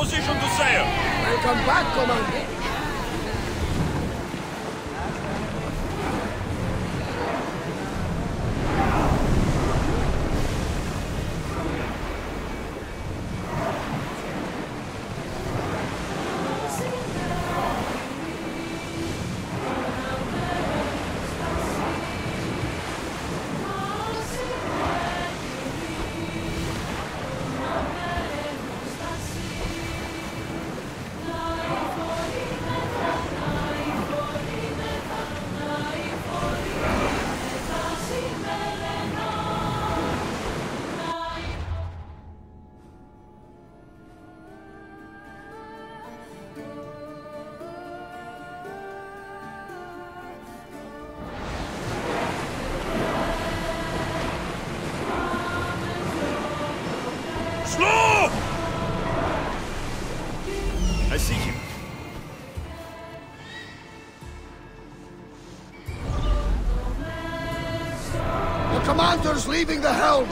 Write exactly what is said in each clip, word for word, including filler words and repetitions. position to sail. Welcome back, Commander. Leaving the helm!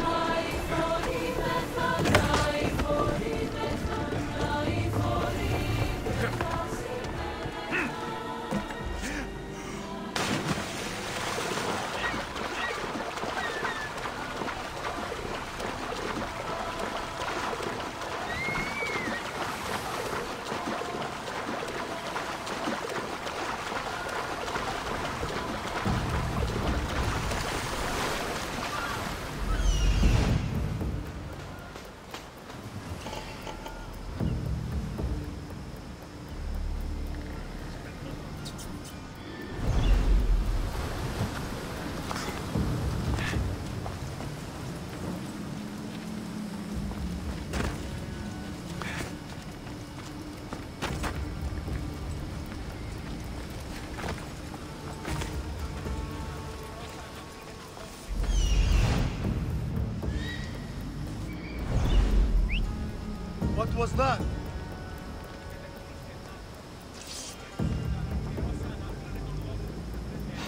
What's that?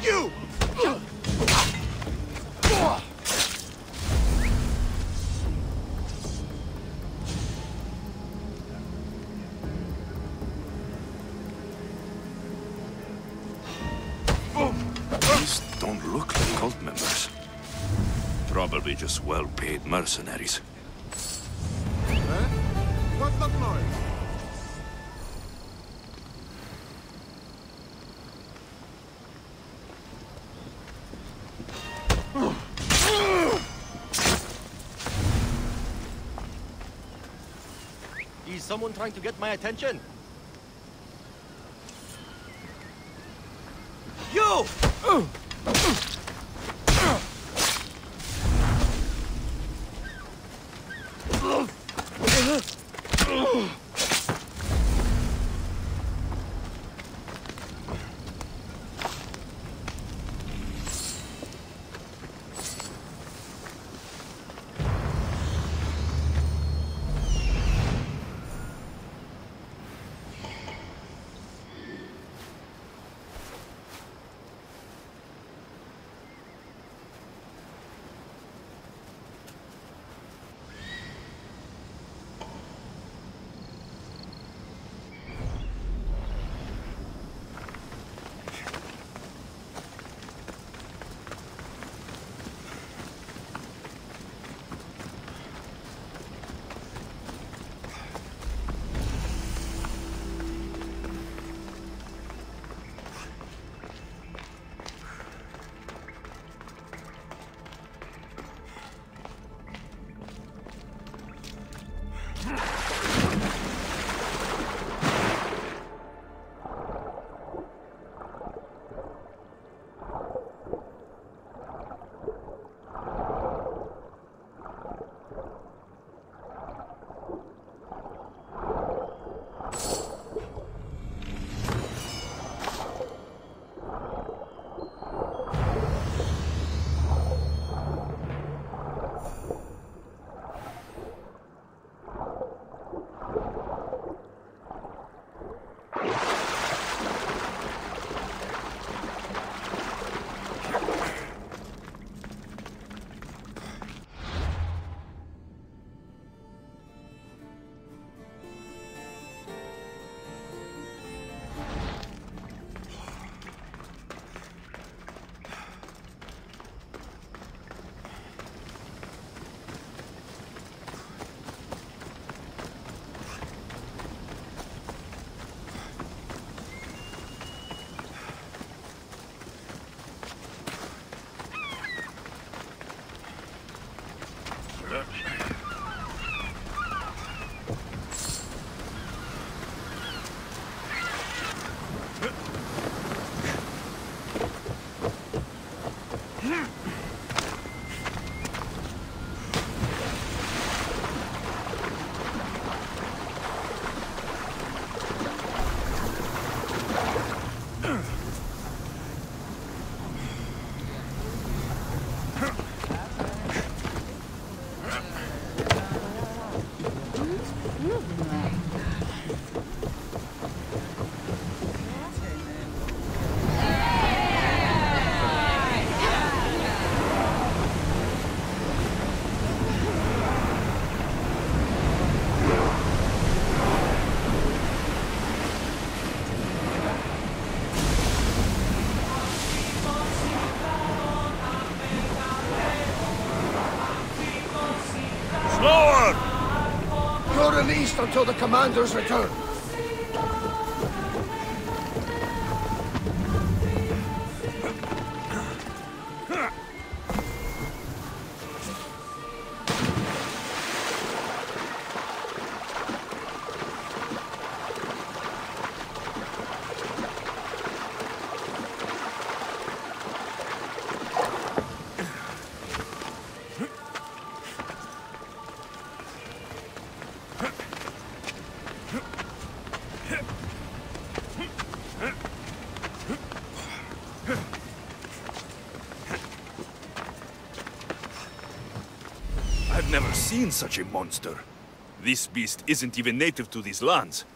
You! These don't look like cult members. Probably just well-paid mercenaries. Is someone trying to get my attention? You! You're released until the commander's return. Seen such a monster. This beast isn't even native to these lands.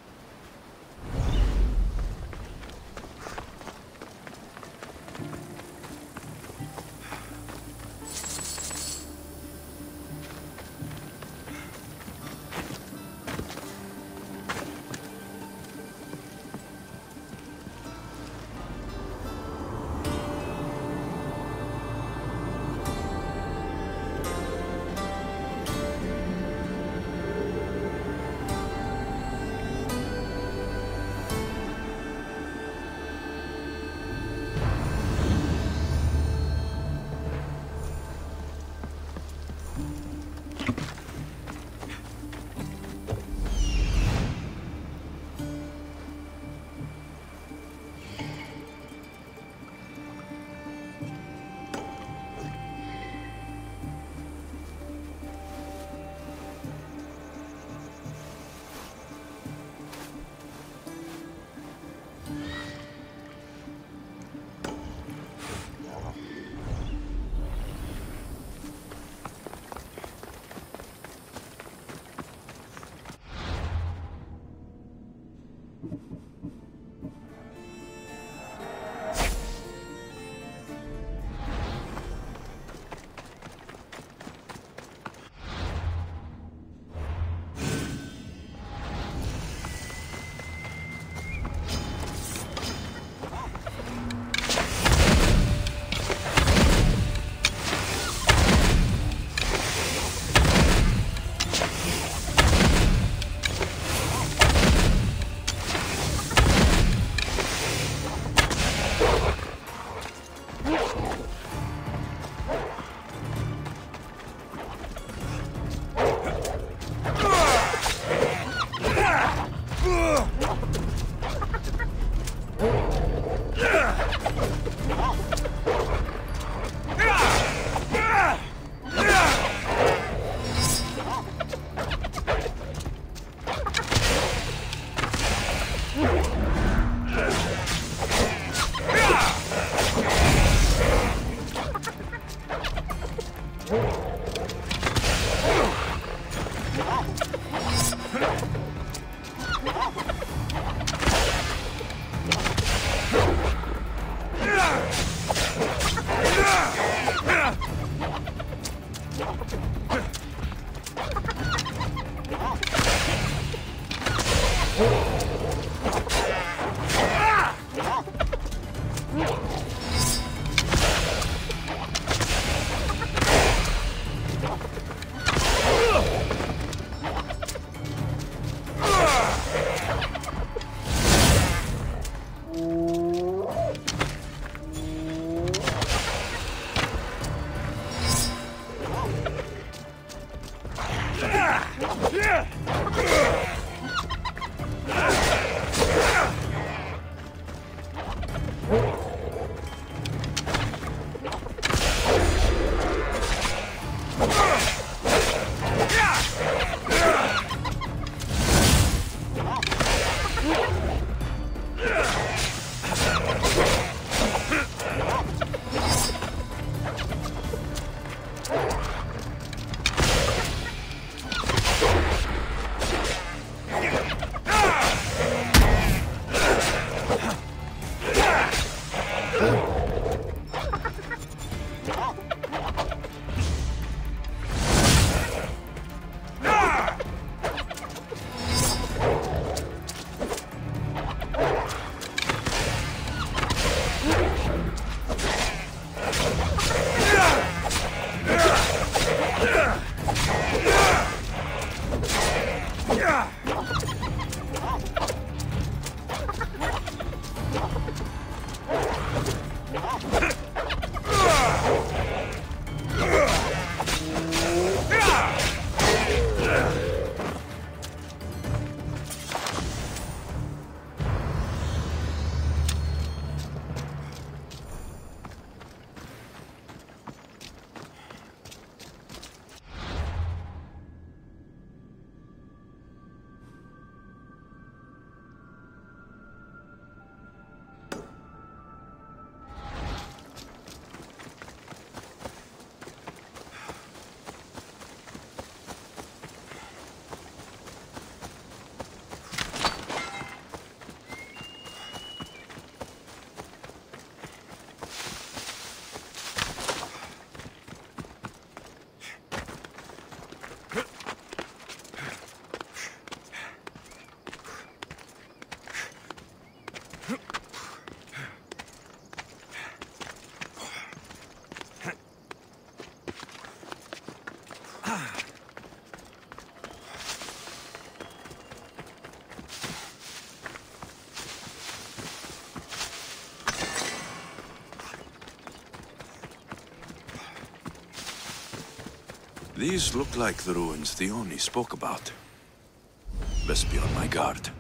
Ah! These look like the ruins Theoni spoke about. Best be on my guard.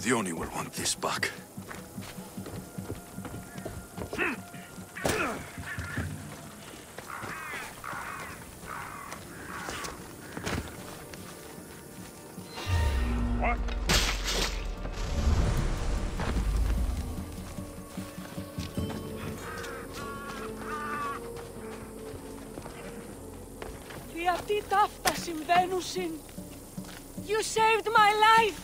Theoni will want this back. You saved my life!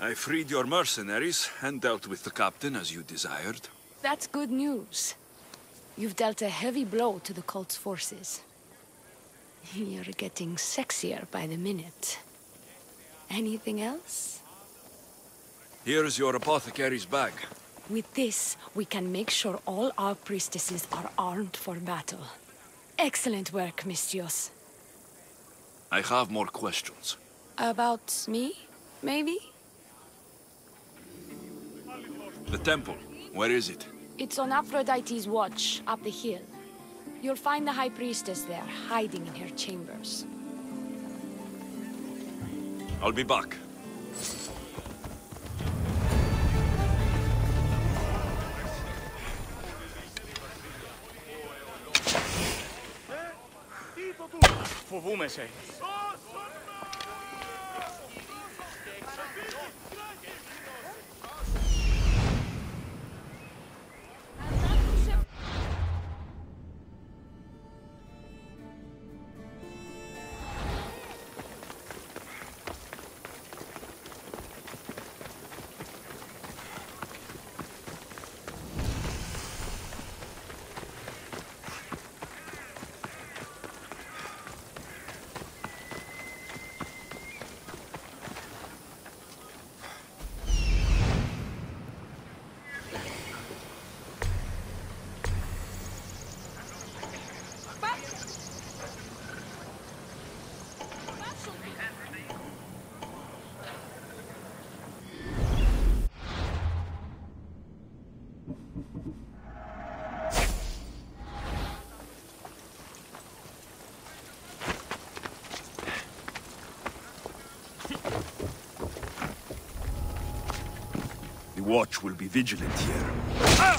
I freed your mercenaries and dealt with the captain as you desired. That's good news. You've dealt a heavy blow to the cult's forces. You're getting sexier by the minute. Anything else? Here's your apothecary's bag. With this, we can make sure all our priestesses are armed for battle. Excellent work, Misthios. I have more questions. About me, maybe? The temple, where is it? It's on Aphrodite's watch, up the hill. You'll find the High Priestess there, hiding in her chambers. I'll be back. Φοβούμεσαι. Watch will be vigilant here. Ah!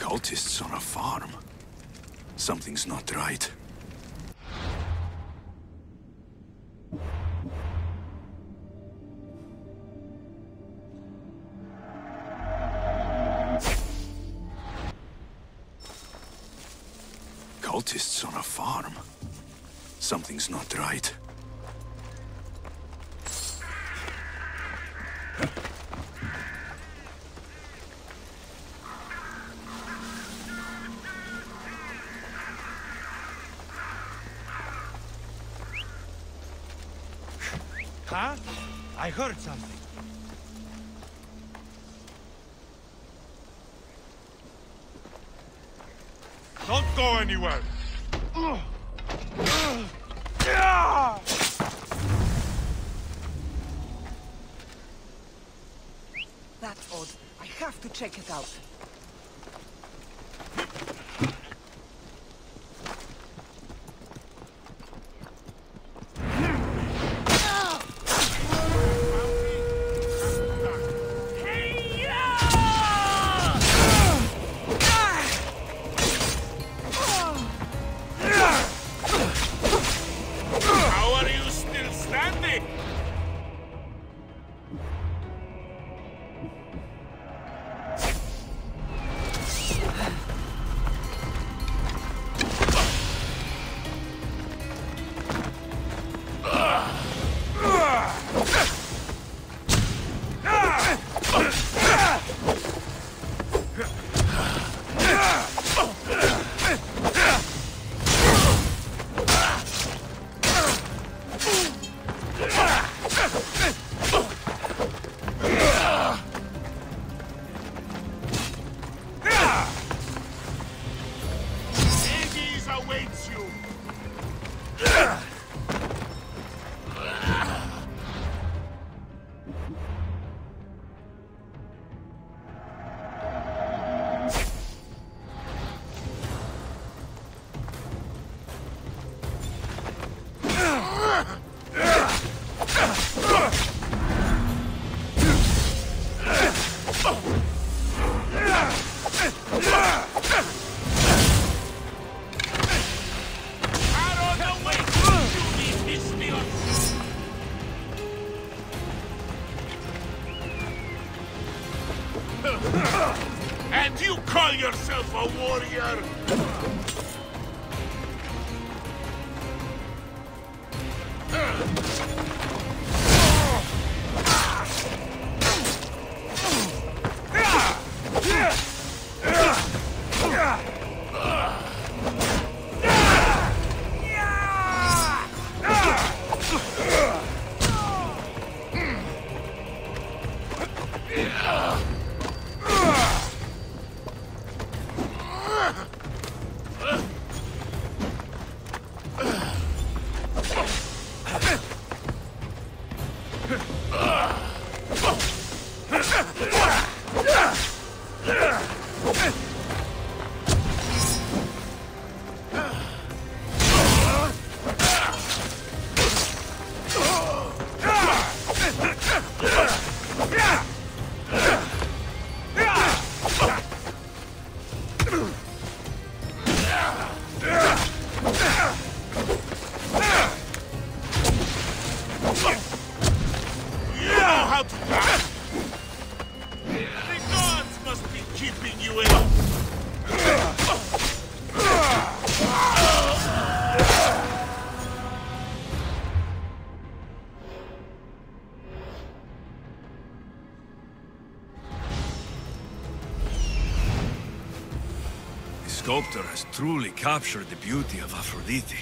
Cultists on a farm. Something's not right. Cultists on a farm. Something's not right. Huh? I heard something. Don't go anywhere. Ugh. Yeah! That's odd. I have to check it out. And you call yourself a warrior? The sculptor has truly captured the beauty of Aphrodite.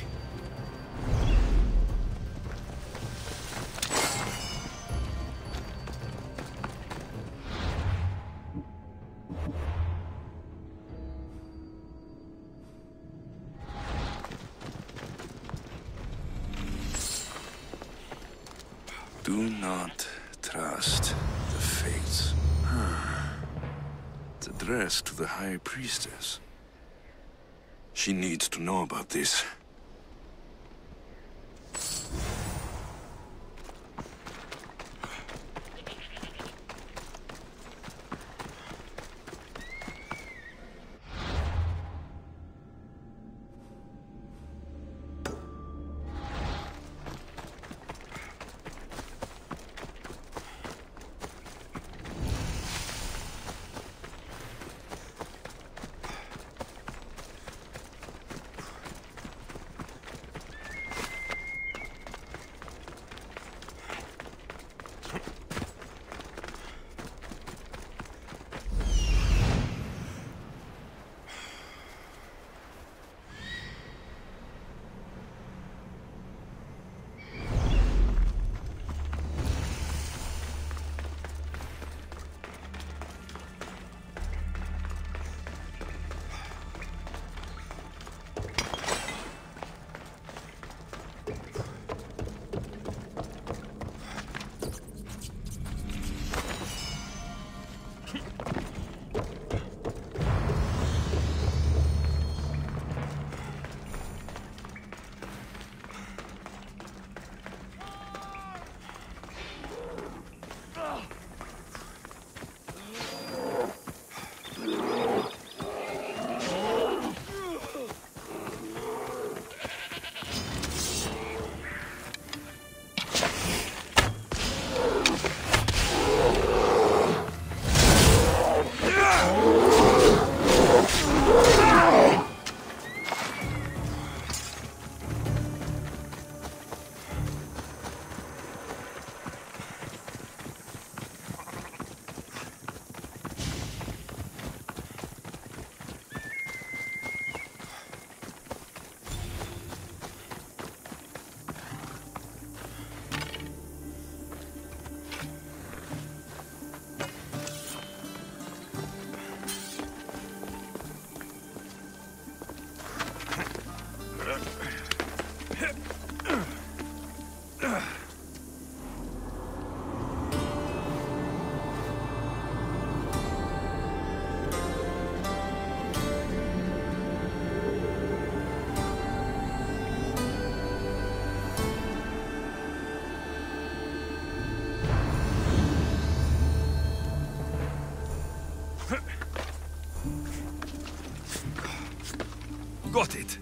Do not trust the fates. It's addressed to the High Priestess. She needs to know about this. Got it.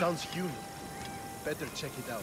Sounds human. Better check it out.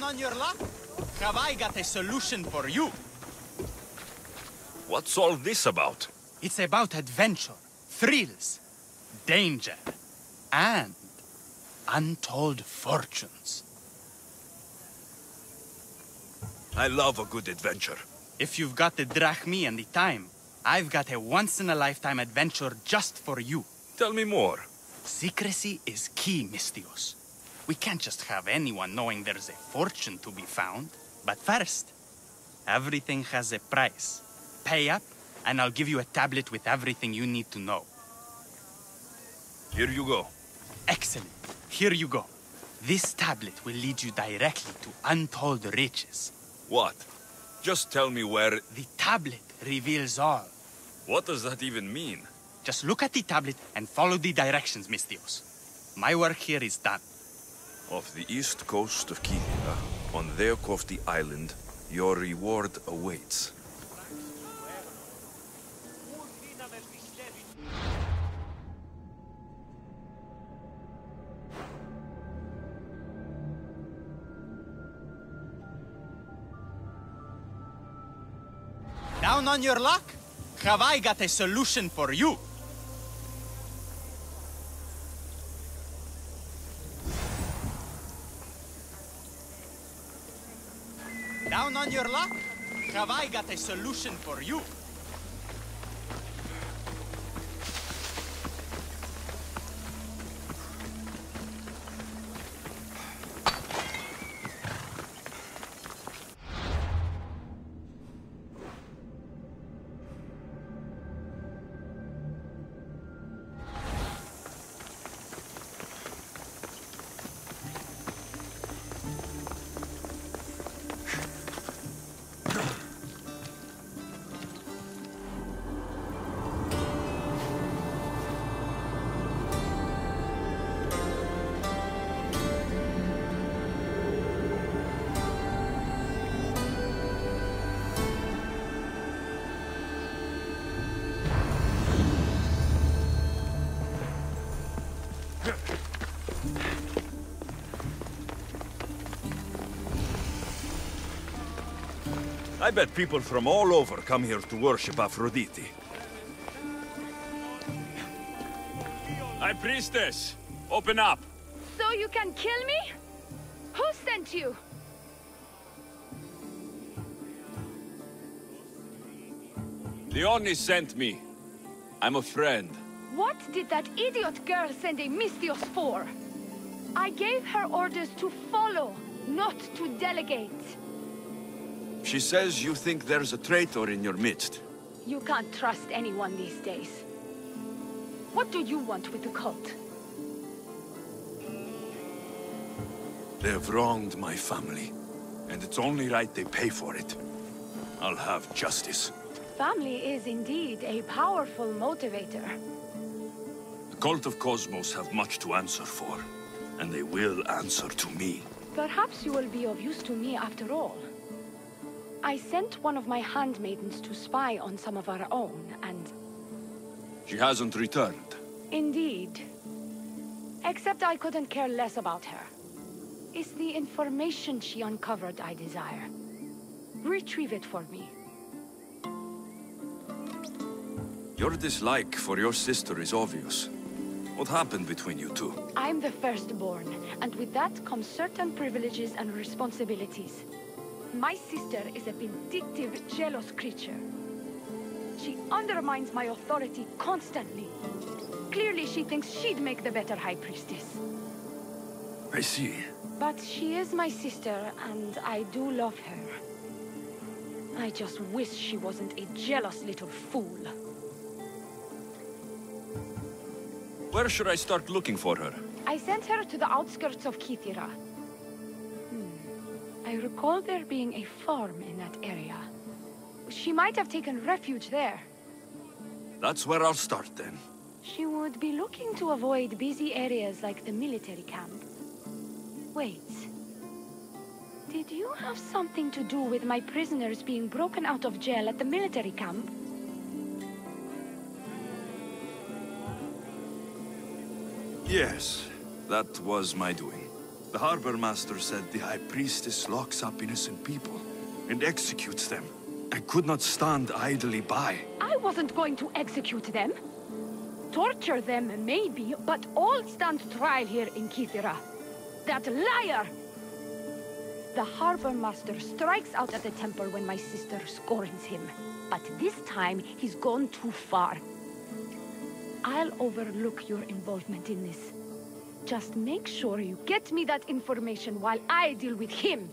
down on your luck? Have I got a solution for you? What's all this about? It's about adventure, thrills, danger, and untold fortunes. I love a good adventure. If you've got the drachmi and the time, I've got a once-in-a-lifetime adventure just for you. Tell me more. Secrecy is key, Misthios. We can't just have anyone knowing there's a fortune to be found. But first, everything has a price. Pay up, and I'll give you a tablet with everything you need to know. Here you go. Excellent. Here you go. This tablet will lead you directly to untold riches. What? Just tell me where... The tablet reveals all. What does that even mean? Just look at the tablet and follow the directions, Misthios. My work here is done. Off the east coast of Kythera, on Theokofti Island, your reward awaits. Down on your luck? Have I got a solution for you? Down on your luck? Have I got a solution for you? I bet people from all over come here to worship Aphrodite. High Priestess, open up! So you can kill me? Who sent you? Theoni sent me. I'm a friend. What did that idiot girl send a Misthios for? I gave her orders to follow, not to delegate. She says you think there's a traitor in your midst. You can't trust anyone these days. What do you want with the cult? They've wronged my family, and it's only right they pay for it. I'll have justice. Family is indeed a powerful motivator. The cult of Cosmos have much to answer for, and they will answer to me. Perhaps you will be of use to me after all. I sent one of my handmaidens to spy on some of our own, and... She hasn't returned. Indeed. Except I couldn't care less about her. It's the information she uncovered I desire. Retrieve it for me. Your dislike for your sister is obvious. What happened between you two? I'm the firstborn, and with that come certain privileges and responsibilities. My sister is a vindictive, jealous creature. She undermines my authority constantly. Clearly, she thinks she'd make the better High Priestess. I see. But she is my sister, and I do love her. I just wish she wasn't a jealous little fool. Where should I start looking for her? I sent her to the outskirts of Kythera. I recall there being a farm in that area. She might have taken refuge there. That's where I'll start, then. She would be looking to avoid busy areas like the military camp. Wait. Did you have something to do with my prisoners being broken out of jail at the military camp? Yes, that was my doing. The harbor master said the high priestess locks up innocent people and executes them. I could not stand idly by. I wasn't going to execute them. Torture them, maybe, but all stand trial here in Kythera. That liar! The harbor master strikes out at the temple when my sister scorns him. But this time, he's gone too far. I'll overlook your involvement in this. Just make sure you get me that information while I deal with him.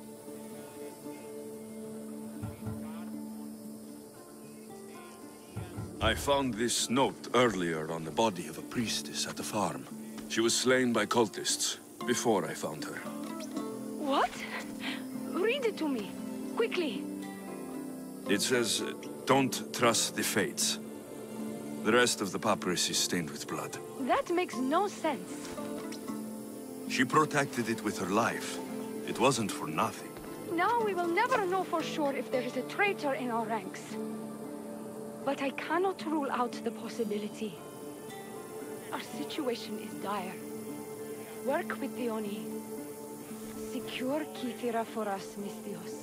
I found this note earlier on the body of a priestess at the farm. She was slain by cultists before I found her. What? Read it to me, quickly. It says, "Don't trust the fates." The rest of the papyrus is stained with blood. That makes no sense. She protected it with her life. It wasn't for nothing. Now we will never know for sure if there is a traitor in our ranks. But I cannot rule out the possibility. Our situation is dire. Work with Theoni. Secure Kythera for us, Misthios.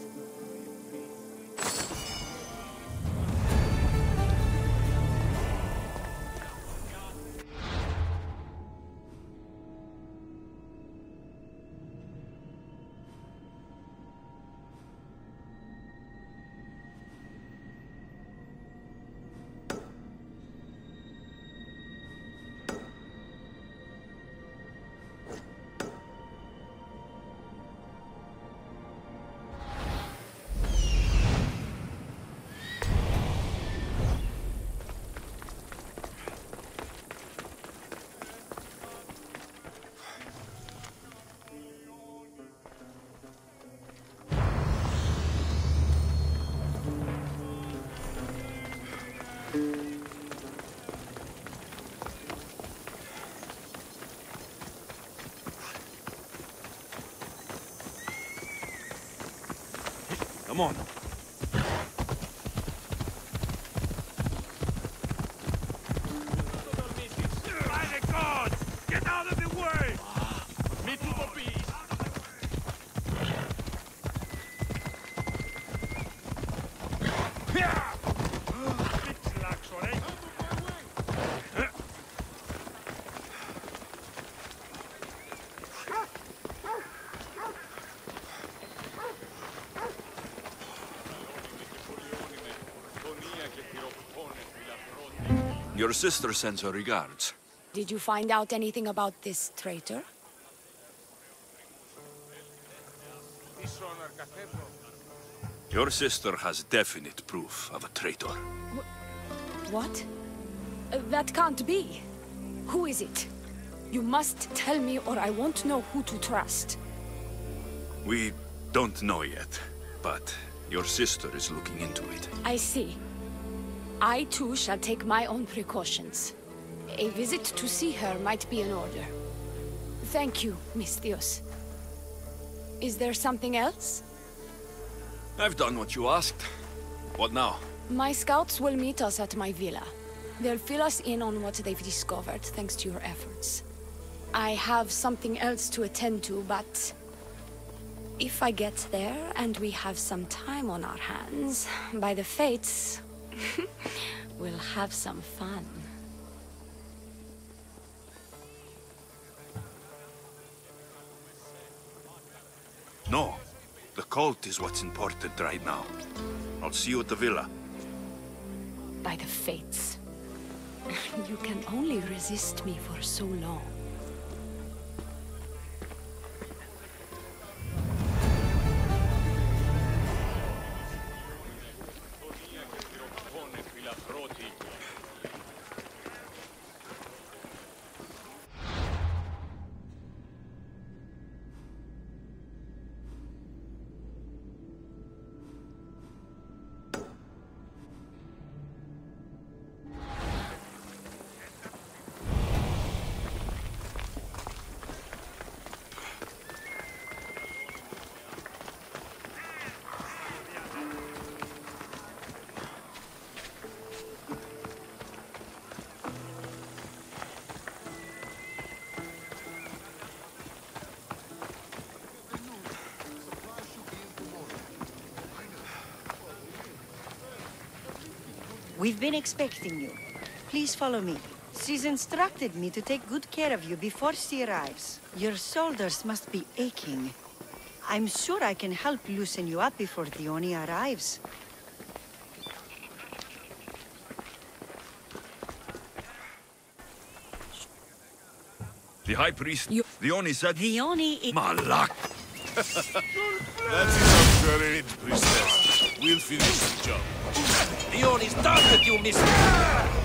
Come on. Your sister sends her regards. Did you find out anything about this traitor? Your sister has definite proof of a traitor. Wh- what? Uh, that can't be. Who is it? You must tell me or I won't know who to trust. We don't know yet, but your sister is looking into it. I see. I, too, shall take my own precautions. A visit to see her might be in order. Thank you, Misthios. Is there something else? I've done what you asked. What now? My scouts will meet us at my villa. They'll fill us in on what they've discovered, thanks to your efforts. I have something else to attend to, but... if I get there, and we have some time on our hands, by the fates... we'll have some fun. No, the cult is what's important right now. I'll see you at the villa. By the fates. You can only resist me for so long. We've been expecting you. Please follow me. She's instructed me to take good care of you before she arrives. Your shoulders must be aching. I'm sure I can help loosen you up before Theoni arrives. The High Priest, you... Theoni said... Theoni is... Malak! That is unfair, Priestess. We'll finish the job. Theoni's done that, you miss...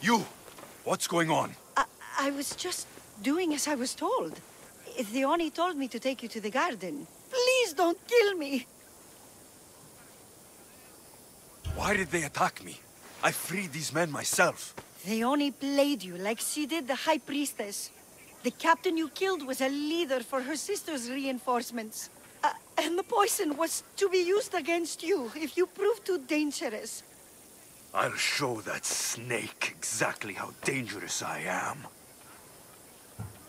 You! What's going on? I, I was just doing as I was told. Theoni told me to take you to the garden. Please don't kill me! Why did they attack me? I freed these men myself. Theoni played you like she did the High Priestess. The captain you killed was a leader for her sister's reinforcements. Uh, and the poison was to be used against you if you proved too dangerous. I'll show that snake exactly how dangerous I am.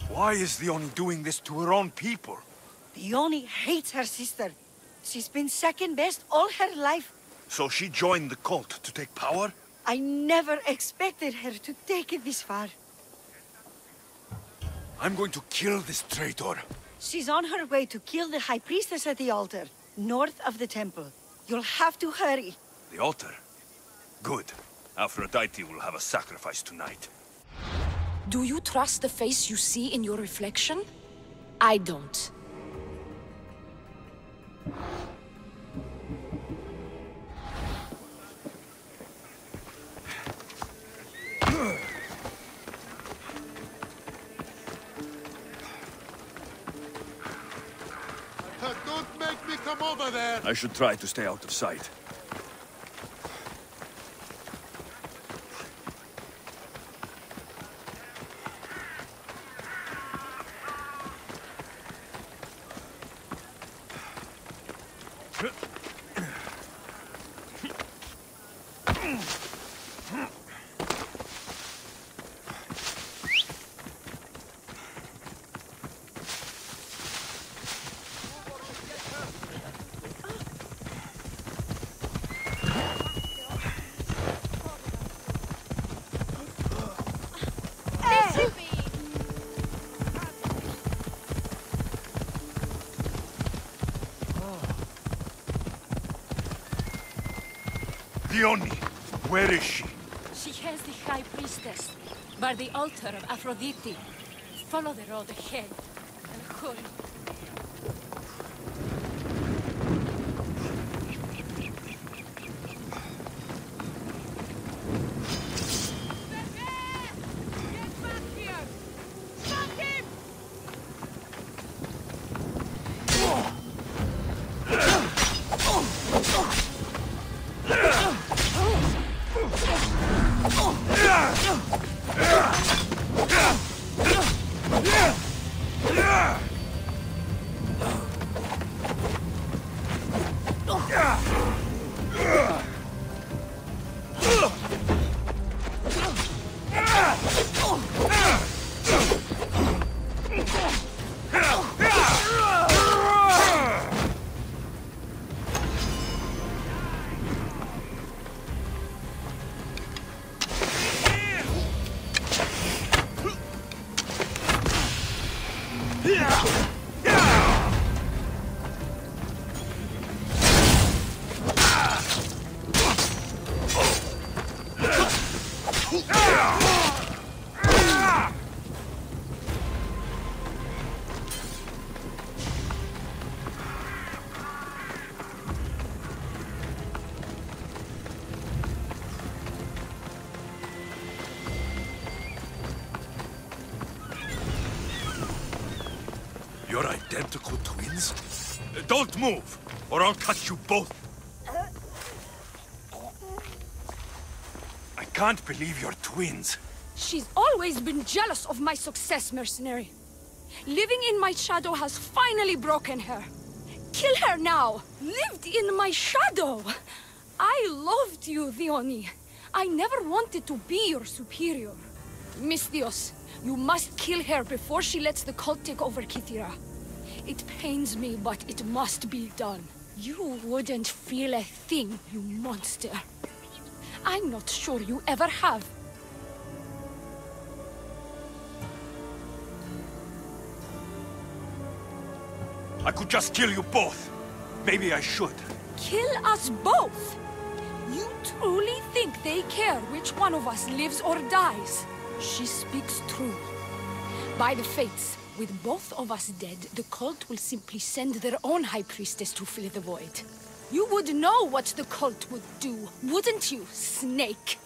Why is Theoni doing this to her own people? Theoni hates her sister. She's been second best all her life. So she joined the cult to take power? I never expected her to take it this far. I'm going to kill this traitor. She's on her way to kill the High Priestess at the altar, north of the temple. You'll have to hurry. The altar? Good. Aphrodite will have a sacrifice tonight. Do you trust the face you see in your reflection? I don't. Don't make me come over there! I should try to stay out of sight. Theoni, where is she? She has the High Priestess, by the altar of Aphrodite. Follow the road ahead, and hold. Oh! You're identical twins? Don't move, or I'll cut you both. I can't believe you're twins. She's always been jealous of my success, mercenary. Living in my shadow has finally broken her. Kill her now! Lived in my shadow! I loved you, Theoni. I never wanted to be your superior. Misthios, you must kill her before she lets the cult take over Kythera. It pains me, but it must be done. You wouldn't feel a thing, you monster. I'm not sure you ever have. I could just kill you both. Maybe I should. Kill us both? You truly think they care which one of us lives or dies? She speaks true. By the fates, with both of us dead, the cult will simply send their own high priestess to fill the void. You would know what the cult would do, wouldn't you, snake?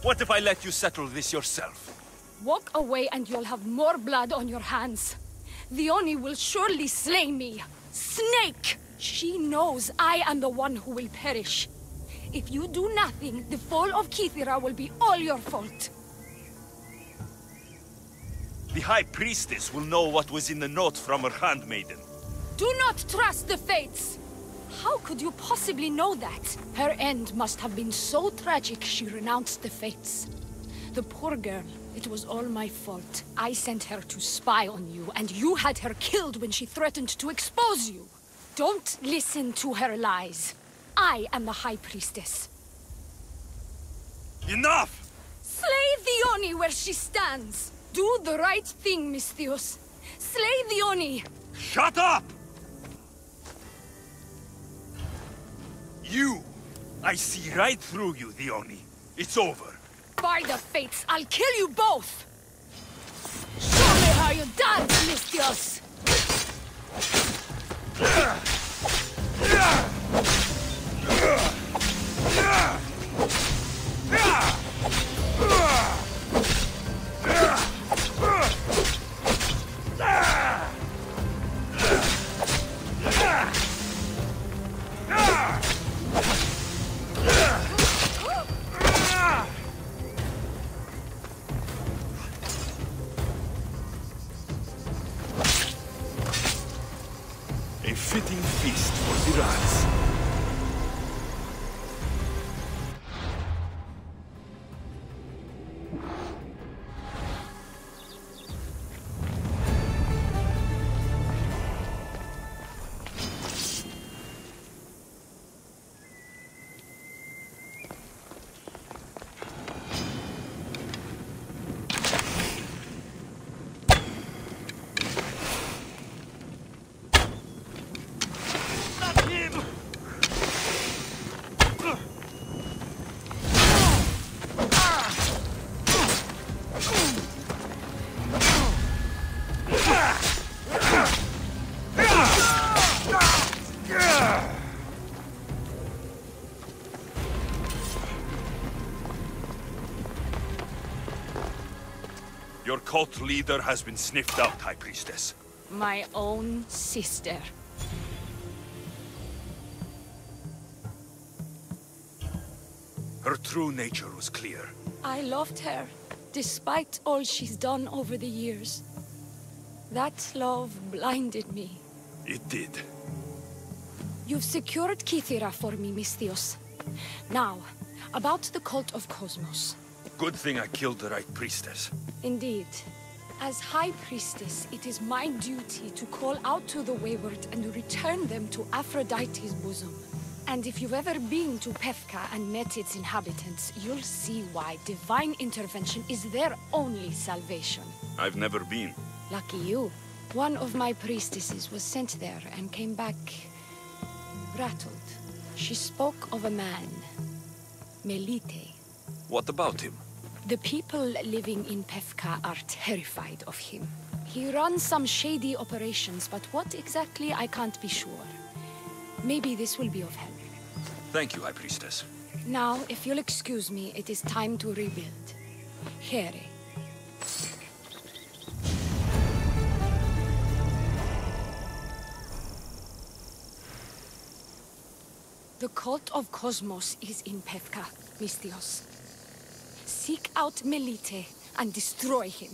What if I let you settle this yourself? Walk away and you'll have more blood on your hands. Theoni will surely slay me. Snake! She knows I am the one who will perish. If you do nothing, the fall of Kythera will be all your fault. The High Priestess will know what was in the note from her handmaiden. Do not trust the fates! How could you possibly know that? Her end must have been so tragic she renounced the fates. The poor girl, it was all my fault. I sent her to spy on you, and you had her killed when she threatened to expose you. Don't listen to her lies. I am the High Priestess. Enough! Slay Theoni where she stands! Do the right thing, Misthios. Slay Theoni! Shut up! You! I see right through you, Theoni. It's over. By the fates, I'll kill you both! Show me how you dance, Misthios! Your cult leader has been sniffed out, High Priestess. My own sister. Her true nature was clear. I loved her, despite all she's done over the years. That love blinded me. It did. You've secured Kythera for me, Misthios. Now, about the cult of Cosmos. Good thing I killed the right priestess. Indeed. As High Priestess, it is my duty to call out to the wayward and return them to Aphrodite's bosom. And if you've ever been to Pefka and met its inhabitants, you'll see why divine intervention is their only salvation. I've never been. Lucky you. One of my priestesses was sent there and came back rattled. She spoke of a man, Melite. What about him? The people living in Pefka are terrified of him. He runs some shady operations, but what exactly I can't be sure. Maybe this will be of help. Thank you, High Priestess. Now, if you'll excuse me, it is time to rebuild. Here. The cult of Cosmos is in Pefka, Misthios. Seek out Melite and destroy him.